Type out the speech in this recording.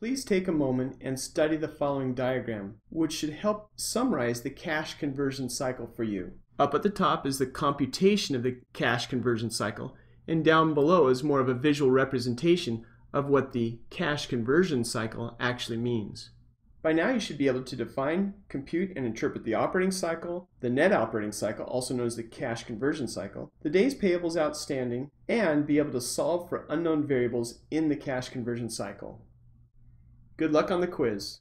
Please take a moment and study the following diagram, which should help summarize the cash conversion cycle for you. Up at the top is the computation of the cash conversion cycle, and down below is more of a visual representation of what the cash conversion cycle actually means. By now you should be able to define, compute, and interpret the operating cycle, the net operating cycle, also known as the cash conversion cycle, the days payables outstanding, and be able to solve for unknown variables in the cash conversion cycle. Good luck on the quiz.